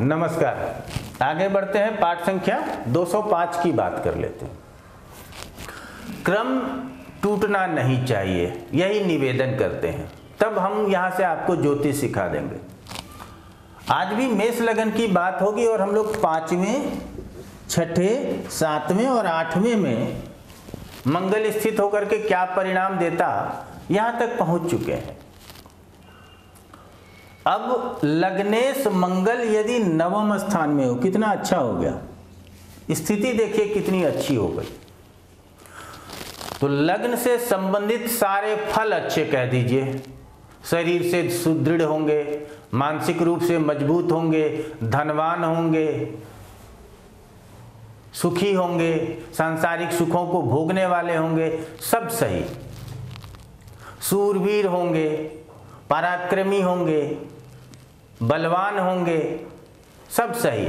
नमस्कार। आगे बढ़ते हैं, पाठ संख्या 205 की बात कर लेते हैं। क्रम टूटना नहीं चाहिए, यही निवेदन करते हैं, तब हम यहाँ से आपको ज्योतिष सिखा देंगे। आज भी मेष लगन की बात होगी और हम लोग 5वें, 6ठे, 7वें और 8वें में मंगल स्थित होकर के क्या परिणाम देता, यहाँ तक पहुँच चुके हैं। अब लग्नेश मंगल यदि 9वें स्थान में हो, कितना अच्छा हो गया, स्थिति देखिए कितनी अच्छी हो गई। तो लग्न से संबंधित सारे फल अच्छे कह दीजिए, शरीर से सुदृढ़ होंगे, मानसिक रूप से मजबूत होंगे, धनवान होंगे, सुखी होंगे, सांसारिक सुखों को भोगने वाले होंगे, सब सही, सूरवीर होंगे, पराक्रमी होंगे, बलवान होंगे, सब सही।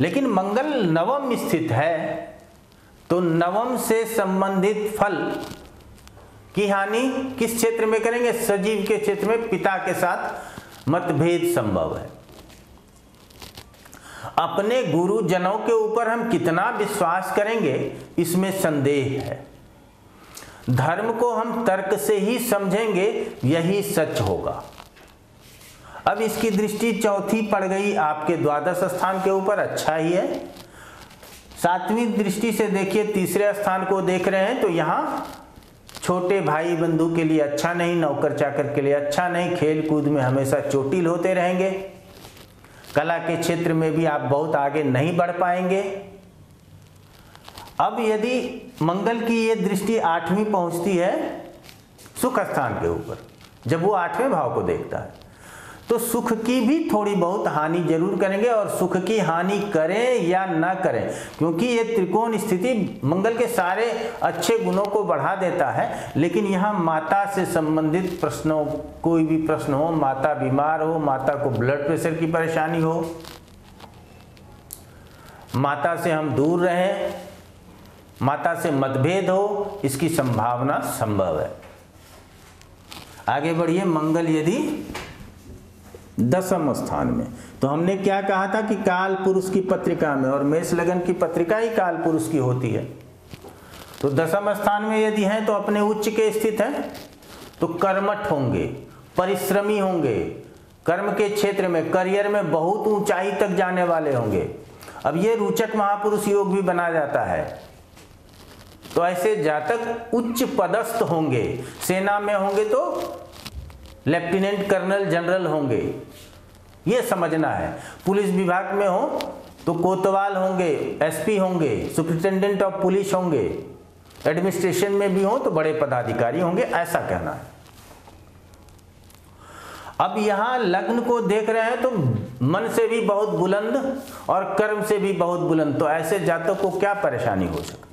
लेकिन मंगल 9वें स्थित है तो 9वें से संबंधित फल की हानि किस क्षेत्र में करेंगे, सजीव के क्षेत्र में। पिता के साथ मतभेद संभव है। अपने गुरुजनों के ऊपर हम कितना विश्वास करेंगे, इसमें संदेह है। धर्म को हम तर्क से ही समझेंगे, यही सच होगा। अब इसकी दृष्टि चौथी पड़ गई आपके ద్వాదश स्थान के ऊपर, अच्छा ही है। 7वीं दृष्टि से देखिए, 3रे स्थान को देख रहे हैं तो यहाँ छोटे भाई बंधु के लिए अच्छा नहीं, नौकर चाकर के लिए अच्छा नहीं, खेल कूद में हमेशा चोटिल होते रहेंगे, कला के क्षेत्र में भी आप बहुत आगे नहीं बढ़ पाएंगे। अब यदि मंगल की ये दृष्टि 8वीं पहुंचती है सुख स्थान के ऊपर, जब वो 8वें भाव को देखता है, तो सुख की भी थोड़ी बहुत हानि जरूर करेंगे। और सुख की हानि करें या ना करें, क्योंकि ये त्रिकोण स्थिति मंगल के सारे अच्छे गुणों को बढ़ा देता है, लेकिन यहाँ माता से संबंधित प्रश्नों, कोई भी प्रश्न हो, माता बीमार हो, माता को ब्लड प्रेशर की परेशानी हो, माता से हम दूर रहें, माता से मतभेद हो, इसकी संभावना संभव है। आगे बढ़िए, मंगल यदि 10वें स्थान में, तो हमने क्या कहा था कि काल पुरुष की पत्रिका में, और मेष लगन की पत्रिका ही काल पुरुष की होती है, तो 10वें स्थान में यदि हैं तो अपने उच्च के स्थित है, तो कर्मठ होंगे, परिश्रमी होंगे, कर्म के क्षेत्र में, करियर में बहुत ऊंचाई तक जाने वाले होंगे। अब ये रोचक महापुरुष योग भी बना जाता है, तो ऐसे जातक उच्च पदस्थ होंगे, सेना में होंगे तो लेफ्टिनेंट कर्नल जनरल होंगे, ये समझना है। पुलिस विभाग में हो तो कोतवाल होंगे, एसपी होंगे, सुप्रिंटेंडेंट ऑफ पुलिस होंगे, एडमिनिस्ट्रेशन में भी हो तो बड़े पदाधिकारी होंगे, ऐसा कहना है। अब यहाँ लग्न को देख रहे हैं तो मन से भी बहुत बुलंद और कर्म से भी बहुत बुलंद, तो ऐसे जातक को क्या परेशानी हो सकती है।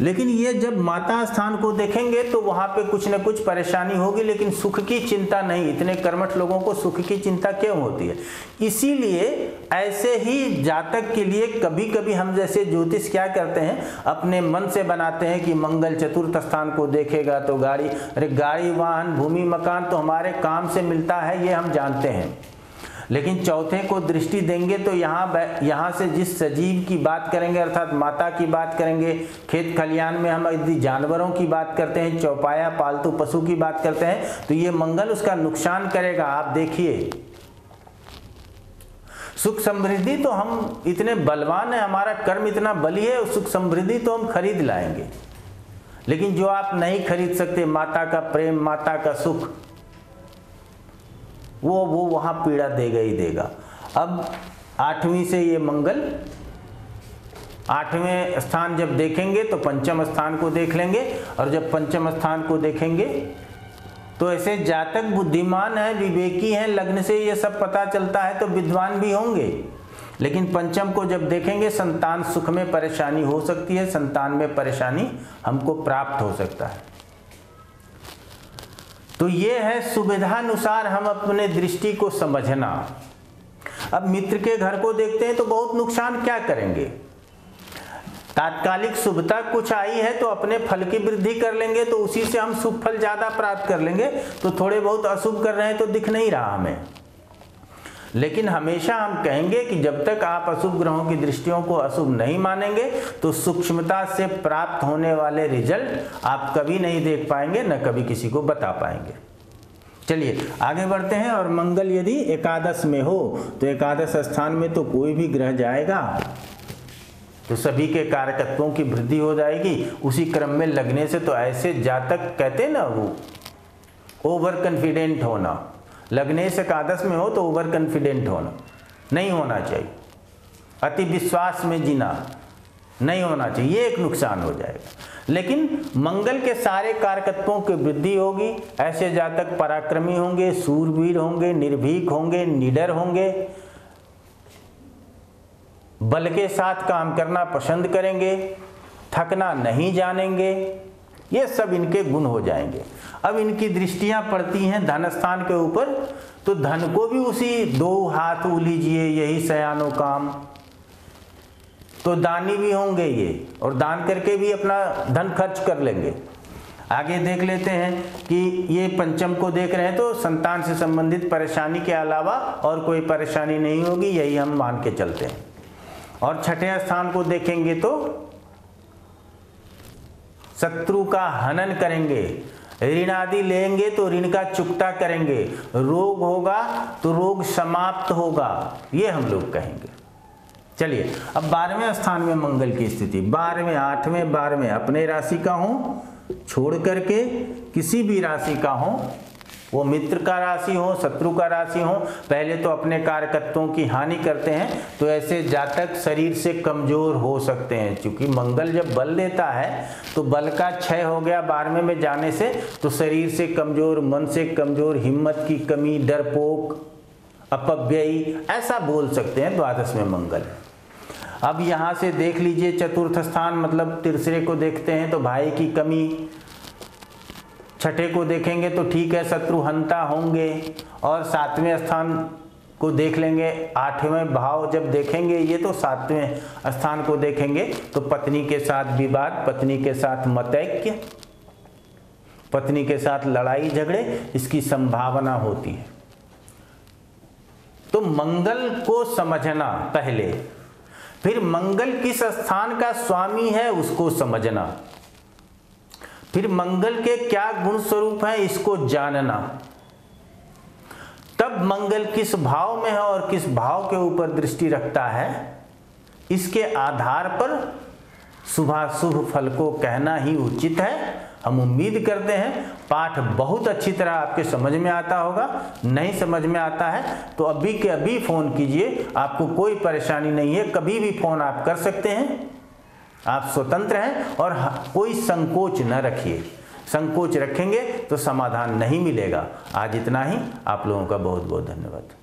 लेकिन ये जब माता स्थान को देखेंगे तो वहाँ पे कुछ न कुछ परेशानी होगी, लेकिन सुख की चिंता नहीं। इतने कर्मठ लोगों को सुख की चिंता क्यों होती है? इसीलिए ऐसे ही जातक के लिए कभी कभी हम जैसे ज्योतिष क्या करते हैं, अपने मन से बनाते हैं कि मंगल 4th स्थान को देखेगा तो गाड़ी, अरे गाड़ी, वाहन, भूमि, मकान तो हमारे काम से मिलता है, ये हम जानते हैं। लेकिन 4थे को दृष्टि देंगे तो यहाँ से जिस सजीव की बात करेंगे, अर्थात माता की बात करेंगे, खेत खलियान में हम यदि जानवरों की बात करते हैं, चौपाया पालतू पशु की बात करते हैं, तो ये मंगल उसका नुकसान करेगा। आप देखिए, सुख समृद्धि तो हम इतने बलवान है, हमारा कर्म इतना बली है, सुख समृद्धि तो हम खरीद लाएंगे, लेकिन जो आप नहीं खरीद सकते, माता का प्रेम, माता का सुख, वो वहाँ पीड़ा देगा ही देगा। अब 8वीं से ये मंगल 8वें स्थान जब देखेंगे तो 5म स्थान को देख लेंगे, और जब 5म स्थान को देखेंगे तो ऐसे जातक बुद्धिमान है, विवेकी है, लग्न से ये सब पता चलता है, तो विद्वान भी होंगे। लेकिन 5म को जब देखेंगे, संतान सुख में परेशानी हो सकती है, संतान में परेशानी हमको प्राप्त हो सकता है। तो ये है सुविधानुसार हम अपने दृष्टि को समझना। अब मित्र के घर को देखते हैं तो बहुत नुकसान क्या करेंगे, तात्कालिक शुभता कुछ आई है तो अपने फल की वृद्धि कर लेंगे, तो उसी से हम शुभ फल ज़्यादा प्राप्त कर लेंगे, तो थोड़े बहुत अशुभ कर रहे हैं तो दिख नहीं रहा हमें। लेकिन हमेशा हम कहेंगे कि जब तक आप अशुभ ग्रहों की दृष्टियों को अशुभ नहीं मानेंगे तो सूक्ष्मता से प्राप्त होने वाले रिजल्ट आप कभी नहीं देख पाएंगे, न कभी किसी को बता पाएंगे। चलिए आगे बढ़ते हैं। और मंगल यदि एकादश में हो तो एकादश स्थान में तो कोई भी ग्रह जाएगा तो सभी के कारकत्वों की वृद्धि हो जाएगी। उसी क्रम में लगने से तो ऐसे जातक कहते ना, वो ओवर कॉन्फिडेंट होना, लगने से एकादश में हो तो ओवर कॉन्फिडेंट होना नहीं होना चाहिए, अति विश्वास में जीना नहीं होना चाहिए, ये एक नुकसान हो जाएगा। लेकिन मंगल के सारे कारकत्वों की वृद्धि होगी, ऐसे जातक पराक्रमी होंगे, सूरवीर होंगे, निर्भीक होंगे, निडर होंगे, बल के साथ काम करना पसंद करेंगे, थकना नहीं जानेंगे, ये सब इनके गुण हो जाएंगे। अब इनकी दृष्टियां पड़ती हैं धन स्थान के ऊपर, तो धन को भी उसी दो हाथ उलीजिए यही सयानो काम, तो दानी भी होंगे ये, और दान करके भी अपना धन खर्च कर लेंगे। आगे देख लेते हैं कि ये पंचम को देख रहे हैं तो संतान से संबंधित परेशानी के अलावा और कोई परेशानी नहीं होगी, यही हम मान के चलते हैं। और छठे स्थान को देखेंगे तो शत्रु का हनन करेंगे, ऋण आदि लेंगे तो ऋण का चुकता करेंगे, रोग होगा तो रोग समाप्त होगा, ये हम लोग कहेंगे। चलिए अब 12वें स्थान में मंगल की स्थिति, 12वें, 8वें, 12वें, अपने राशि का हो छोड़ करके किसी भी राशि का हो, वो मित्र का राशि हो, शत्रु का राशि हो, पहले तो अपने कारकत्वों की हानि करते हैं तो ऐसे जातक शरीर से कमजोर हो सकते हैं। क्योंकि मंगल जब बल देता है तो बल का क्षय हो गया 12वें में जाने से, तो शरीर से कमजोर, मन से कमजोर, हिम्मत की कमी, डरपोक, अपव्ययी, ऐसा बोल सकते हैं 12वें में मंगल। अब यहाँ से देख लीजिए चतुर्थ स्थान मतलब तीसरे को देखते हैं तो भाई की कमी, छठे को देखेंगे तो ठीक है शत्रुहंता होंगे, और 7वें स्थान को देख लेंगे, 8वें भाव जब देखेंगे ये तो 7वें स्थान को देखेंगे तो पत्नी के साथ विवाद, पत्नी के साथ मतैक्य, पत्नी के साथ लड़ाई झगड़े, इसकी संभावना होती है। तो मंगल को समझना पहले, फिर मंगल किस स्थान का स्वामी है उसको समझना, फिर मंगल के क्या गुण स्वरूप है इसको जानना, तब मंगल किस भाव में है और किस भाव के ऊपर दृष्टि रखता है, इसके आधार पर शुभाशुभ फल को कहना ही उचित है। हम उम्मीद करते हैं पाठ बहुत अच्छी तरह आपके समझ में आता होगा। नहीं समझ में आता है तो अभी के अभी फ़ोन कीजिए, आपको कोई परेशानी नहीं है, कभी भी फ़ोन आप कर सकते हैं, आप स्वतंत्र हैं और कोई संकोच न रखिए। संकोच रखेंगे तो समाधान नहीं मिलेगा। आज इतना ही, आप लोगों का बहुत बहुत धन्यवाद।